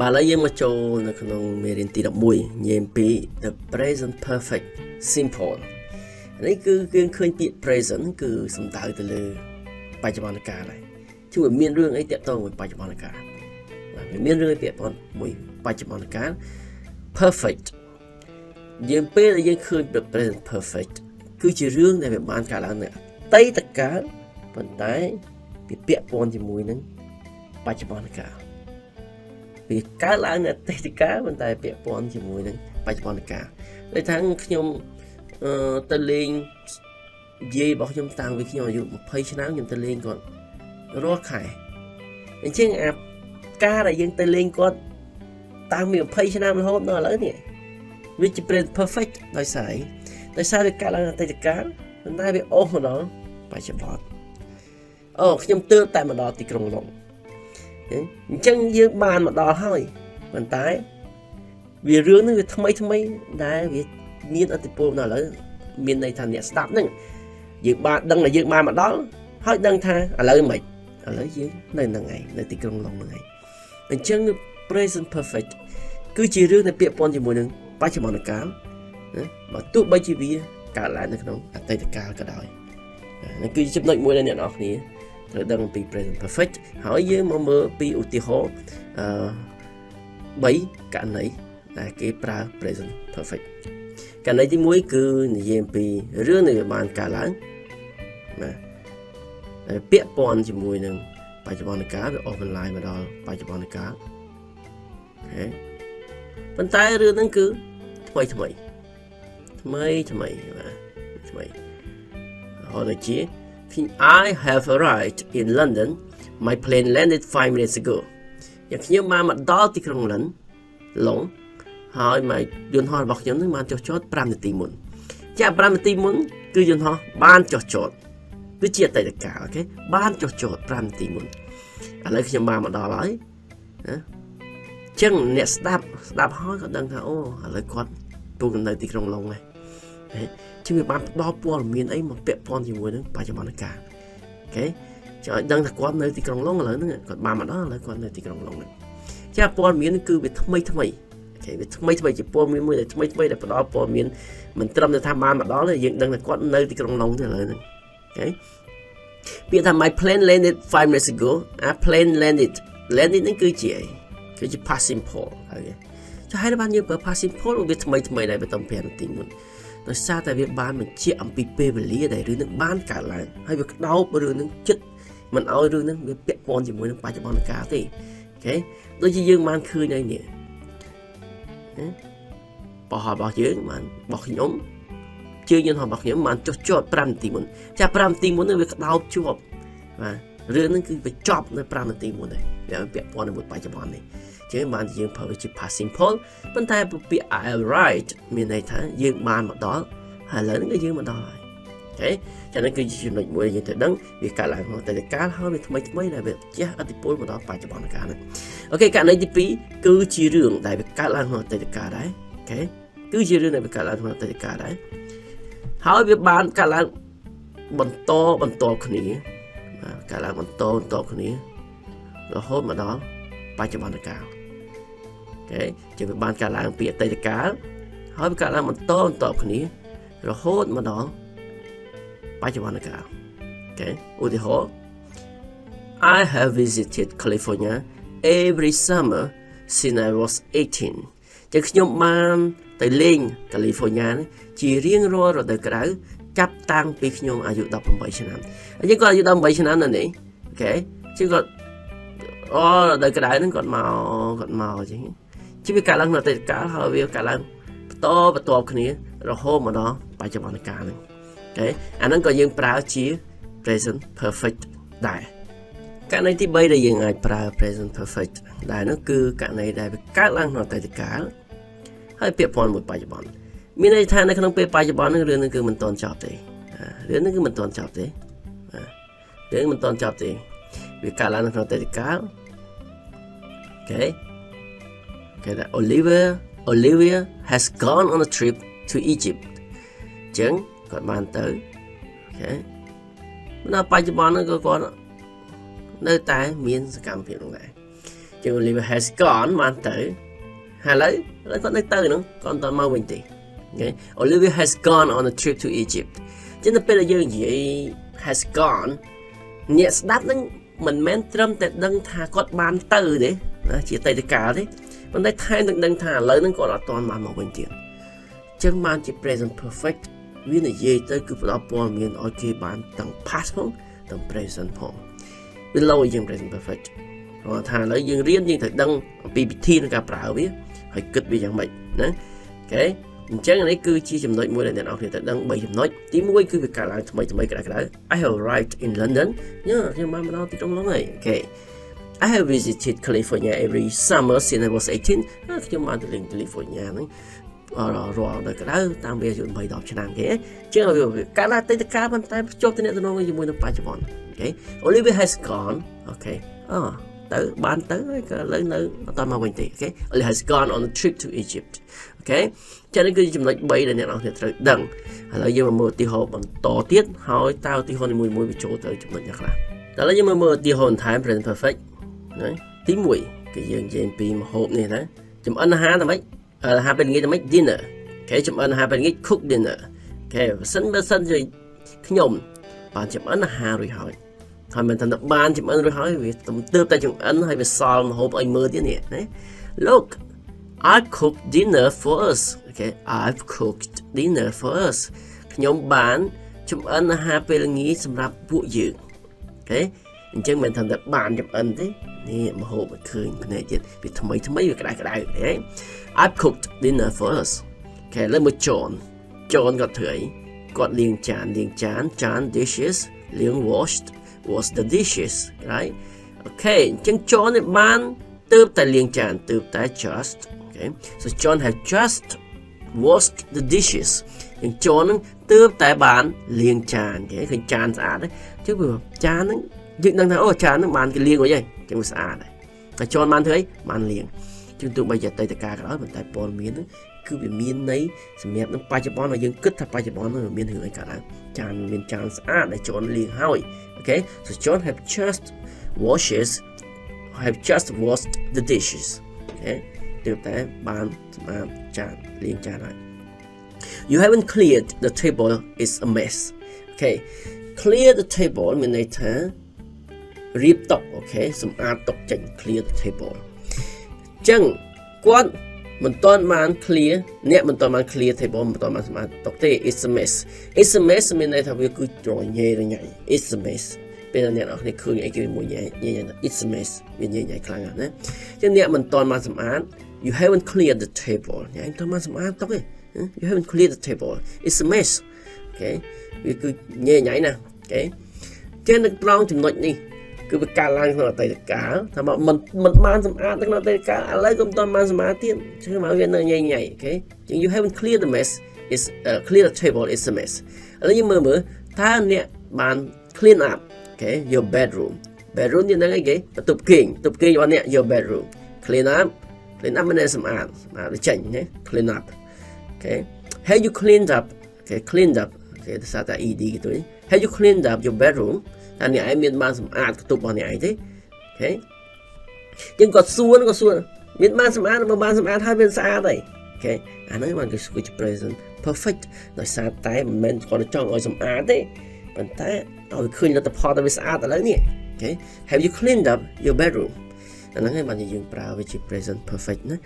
បាទយើងមកចូលនៅក្នុងមេរៀនទី 11 The Present Perfect Simple នេះគឺឃើញពាក្យ present គឺសំដៅទៅលើបច្ចុប្បន្នកាលហើយជួយមានរឿងអីទាក់ទងនឹងបច្ចុប្បន្នកាល perfect យើងពេលដែលយើងឃើញ The Present Perfect គឺជារឿងដែលវាបានកើតឡើងនៅអតីតកាលប៉ុន្តែវាពាក់ព័ន្ធជាមួយនឹងបច្ចុប្បន្នកាល វាកាលឡើងអតីតកាលប៉ុន្តែពាក់ព័ន្ធជាមួយនឹងបច្ចុប្បន្នកាលដូចថាខ្ញុំទៅលេងយាយរបស់ខ្ញុំតាំងពីខ្ញុំអាយុ អញ្ចឹងយើងបានមកដល់ហើយប៉ុន្តែវារឿងនេះវាថ្មីថ្មីដែលវាមានឥទ្ធិពលដល់ឥឡូវមានន័យថាអ្នកស្ដាប់ហ្នឹងយើងបានដឹងថាយើងបានមកដល់ហើយដឹងថាឥឡូវមិនឥឡូវយើងនៅនឹងឯងនៅទីក្រុងឡុងហ្នឹងឯងអញ្ចឹង present perfect គឺជារឿងដែលពាក់ព័ន្ធជាមួយនឹងបច្ចុប្បន្នកាលបើទោះបីជាវាកើតឡើងនៅក្នុងអតីតកាលក៏ដោយហ្នឹងគឺជាចំណុចមួយដែលអ្នកនរគ្នា ត្រូវដឹងពី present perfect ហើយយើងមកមើលពីឧទាហរណ៍ 3 ករណីដែលគេប្រើ present perfect ករណីទី 1 គឺនិយាយពីរឿងដែលវាបានកើតឡើងពាក់ព័ន្ធជាមួយនឹងបច្ចុប្បន្នកាល I have arrived in London. My plane landed 5 minutes ago. ខ្ញុំបានមកដល់ទីក្រុងឡុងឡុងហើយមកយន្តហោះរបស់ខ្ញុំនឹងបានចុះចត ជាវាបានផ្ដល់ព័ត៌មានអីមកពាក់ព័ន្ធជាមួយនឹងបច្ចុប្បន្នកាលអូគេចង់ដឹងថាគាត់នៅទីក្រុងឡុងឥឡូវហ្នឹងគាត់បានមកដល់ឥឡូវគាត់នៅទីក្រុងឡុងហ្នឹងជាព័ត៌មានគឺវាថ្មីថ្មីគេវាថ្មីថ្មីជាព័ត៌មានមួយដែលថ្មីថ្មីដែលផ្ដល់ព័ត៌មានមិនត្រឹមតែថាបានមកដល់ហើយយើងដឹងថាគាត់នៅទីក្រុងឡុងទេឥឡូវហ្នឹងអូគេពាក្យថា my plane landed 5 minutes ago a plane landed ហ្នឹងគឺជា past simple ហើយ ចុះហើយបានយើងប្រើ past simple វាថ្មីថ្មីដែលបន្តពី ជាបានយើងប្រើជា past simple ប៉ុន្តែពាក្យ I arrived មានន័យថាយើងបានមកដល់ឥឡូវហ្នឹងគឺយើងមកដល់ហើយ គេជាវាបានកើតឡើងពីអតីតកាលហើយវាកើតឡើងបន្តគ្នារហូតមកដល់បច្ចុប្បន្នកាលអូគេហៅ I have visited California every summer since I was 18 ចឹងខ្ញុំបានទៅលេង California ជារៀងរាល់រដូវក្តៅចាប់តាំងពីខ្ញុំអាយុ 18 ឆ្នាំ អញ្ចឹងគាត់ អាយុ 18 ឆ្នាំ ណាស់នេះ អូខេ គឺគាត់ រដូវក្តៅ ហ្នឹង គាត់មក ចឹង ជាវាកើតឡើងនៅអតីតកាលហើយវាកើតឡើងបន្តគ្នារហូតមកដល់បច្ចុប្បន្នកាលហ្នឹងអូខេអាហ្នឹងក៏យើងប្រើជា present perfect ដែរករណីទី 3 ដែលយើងអាចប្រើ present perfect ដែរនោះគឺករណីដែលវាកើតឡើងនៅអតីតកាលហើយពាក្យពាន់មួយបច្ចុប្បន្នមានន័យថានៅក្នុងពេលបច្ចុប្បន្នហ្នឹងរឿងហ្នឹងគឺមិនទាន់ចប់ទេរឿងហ្នឹងគឺមិនទាន់ចប់ទេវាកើតឡើងនៅក្នុងអតីតកាលអូខេ that Olivia has gone on a trip to Egypt. ចឹងគាត់បានទៅអូខេនៅបច្ចុប្បន្នហ្នឹងក៏គាត់នៅតែមានសកម្មភាពហ្នឹងដែរ Thì Oliver has gone mà tới. Hello, nó có nói từ nữa, còn tao mau bình tĩnh. Okay. Oliver has gone on a trip to Egypt. Chính là bây giờ gì has gone. Nhẹ đáp đến mình men trâm tệ đăng thà có ban từ đấy, chỉ tay cả đấy. Vấn đề thay đăng đăng thà lớn nó còn là toàn mà mau bình tĩnh. Chẳng mang chỉ present perfect. Vì là gì tới cứ phải đọc bọn mình ở kia bán tầng past form, tầng present form. Vì lâu dừng present perfect. Rồi thà lấy dừng riêng nhưng thật đăng BBT nó cả bảo biết. Hãy kịch bị dạng bệnh. Đó. Okay. Chắc là đấy cứ chia chùm nội mùi là đàn ọc thì thật đăng 7 chùm nội. Tí mùi cứ việc cả lại mấy cái đó. I have arrived in London. Nhưng mà nó thì trong đó này. Okay. I have visited California every summer since I was 18. Nhưng mà từ California này. Rồi đời cái đó tạm biệt dụng bày đọc cho nàng thế chứ là vì cả là tay cá bàn tay cho tên nó người dùng mùi nó phải cho bọn okay. Oliver has gone okay tới bán tới cái lớn lớn tao mau bình tĩnh okay. Oliver has gone on a trip to Egypt okay cho nên cứ chúng lại bày là nhận nó thì trời đằng là như mà mưa ti hồ bằng to tiết hỏi tao ti hồn mùi mùi bị chỗ tới chúng mình nhắc lại đó là như mà mưa ti hồn thái present perfect đấy tí mùi cái dương trên pin mà hộp này đó chúng ăn há là mấy happen to make dinner. Okay, chấm ăn happen to cook dinner. Okay, sân rồi nhom. Bạn chấm ăn hà rồi hỏi. Thôi mình thành tập ban chấm ăn rồi hỏi vì tầm tư tay chấm ăn hay về sòi mà hộp anh mơ thế này. Đấy. Look, I cooked dinner for us. Okay, I've cooked dinner for us. Nhom bạn chấm ăn happen to nghĩ sầm rạp vụ dự. Okay, chứ mình thành tập ban chấm ăn thế. Nè mà hộp mà khơi này chết vì thầm mấy việc cái đại đấy. I've cooked dinner for us. Okay, let me John got three. Got chan dishes. Liang washed was the dishes, right? Okay, chừng John it man. Tụp tại liang chan, tụp tại just. Okay, so John had just washed the dishes. Chừng John tụp tại bàn liang chan, cái okay? Chan sạch đấy. Chứ vừa chan đấy, dựng đang thấy ô chan nó bàn cái liang của vậy, chẳng sạch đấy. Cái John man thấy bàn liang. Chúng tôi bây giờ tay tất cả đó mình tay bòn miến cứ bị miến nấy xem mẹ nó pa cho bón mà dân cứt thà pa cho bón nó miến hưởng cả là tràn miến tràn sạch để John liền hỏi okay so John have just washed the dishes okay từ tay bàn mà tràn liền tràn lại you haven't cleared the table it's a mess okay clear the table mình này thà rip tóc okay xem ăn tóc chỉnh clear the table chăng quát mình toàn màn clear nè mình toàn màn clear table mình toàn màn tóc tê it's a mess mình này thà việc cứ trồi nhẹ rồi nhảy it's a mess bây giờ nè nó này cứ nhảy cái mùi nhẹ it's a mess mình nhảy khăng à nè chăng nè mình toàn màn sắm án you haven't cleared the table nhảy toàn màn sắm án tóc ấy you haven't cleared the table it's a mess okay việc cứ nhảy nè okay trên được trong chừng nội đi cứ bị cà lang nó tay cá, thằng mà mình mang sắm ăn nó tay cá, lấy công to mang sắm ăn tiền, chứ mà bây giờ nhảy, okay? Chứ you haven't cleared the mess, it's clear the table, it's a mess. Ở đây mơ, ta nè bạn clean up, okay? Your bedroom thì đang cái gì? Tập kinh bạn nè your bedroom, clean up mình nè sắm ăn, mà để chỉnh nhé, clean up, okay? Have you cleaned up? Okay, cleaned up, okay, sao ta ed cái tuổi? Have you cleaned up your bedroom? Anh này miền ban sầm ạt tụt vào này thế, thế, nhưng còn xuân miền ban sầm ạt mà ban sầm ạt hai bên xa đây, thế, anh ấy mang cái switch present perfect, nói xa tay mình còn trong ở sầm ạt đấy, còn tay, tôi khơi nó tập hòa tới xa tới đấy nè, thế, have you cleaned up your bedroom? Anh ấy mang cái dùng prao với chiếc present perfect nữa,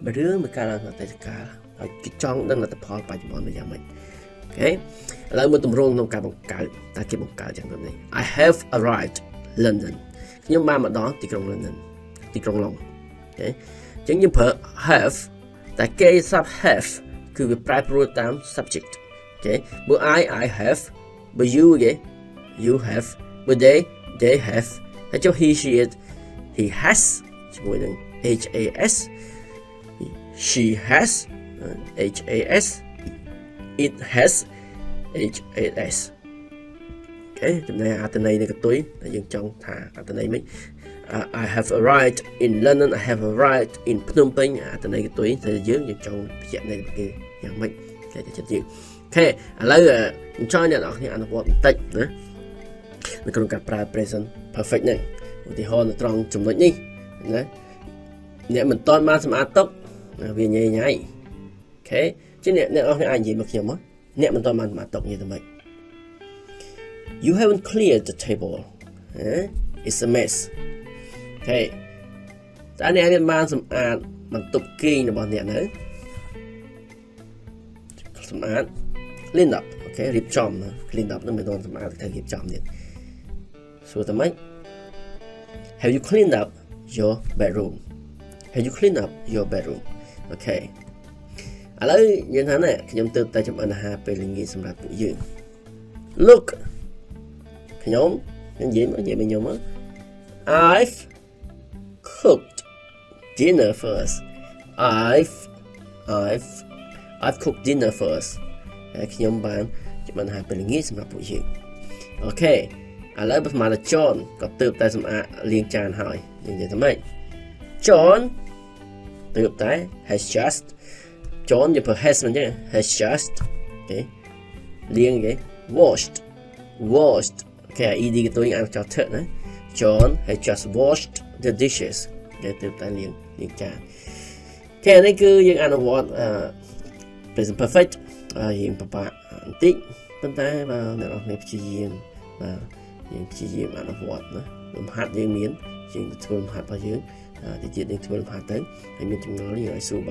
bữa mà cả là người ta cả, ở cái trong đang là tập hòa bài bọn bây giờ mình. Okay. Lại một tấm rong nông cà bằng cào, ta kêu bằng cào chẳng hạn này. I have arrived London. Nhưng mà đó thì trong London, thì trong Long. Okay. Chẳng như per have, ta kêu sub have, cứ về preposition tam subject. Okay. But I have, but you okay, you have, but they have. Hay cho he she it, he has, chúng mình has, she has, has. It has has okay từ này từ này cái túi là dân trong thả từ này mấy I have arrived in London I have arrived in Phnom Penh từ này cái túi thì dân trong dạng này cái dạng mấy cái chất gì okay lấy cho nên nó thì anh có tách nữa mình cần cả present perfect này thì họ nó trong chủng loại này អ្នក មិន តន់ បាន សម្អាត ទុក វា ញ៉ៃ ញ៉ៃ អូខេ ជិះ អ្នក អ្នក អស់ អ្នក អាច និយាយ មក ខ្ញុំ មក អ្នក មិន តន់ បាន សម្អាត ទុក និយាយ ទៅ ម៉េច You haven't cleared the table It's a mess អូខេ តើ អ្នក បាន សម្អាត បន្ទប់ គេង របស់ អ្នក នៅ សម្អាត clean up អូខេ រៀប ចំ clean up នឹង មិន តន់ សម្អាត ទៅ រៀប ចំ ទៀត សួរ ទៅ ម៉េច Have you cleaned up your bedroom? Have you cleaned up your bedroom? Okay. ឥឡូវ យើង ថា ណា ខ្ញុំ ទើប តែ ចម្អិន អាហារ ពេល ល្ងាច សម្រាប់ ពួក យើង Look. ខ្ញុំ និយាយ មក និយាយ ខ្ញុំ មក I've cooked dinner for us. I've cooked dinner for us. ខ្ញុំ បាន ចម្អិន អាហារ ពេល ល្ងាច សម្រាប់ ពួក យើង Okay.ឥឡូវ ប្រមាណ John ក៏ទើបតែ សម្អាត លាងចាន ហើយ និយាយ ទៅ ម៉េច John ទើបតែ has just John យក per has មក ទេ has just ទេ លាង គេ washed គេ ed គេ អាន ចោះ ណា John has just washed the dishes គេ ទើបតែ លាងចាន គេ នេះ គឺ យើង អនុវត្ត present perfect ហើយ បបាក់ បន្តិច ប៉ុន្តែ បាទ អ្នក នរ ព្យាយាម បាទ យើងព្យាយាមអនុវត្តណាលំហាត់យើងមានយើងធ្វើលំហាត់របស់យើងទីទៀតយើងធ្វើលំហាត់ទៅហើយមានចំណុចយើងឲ្យស្រួល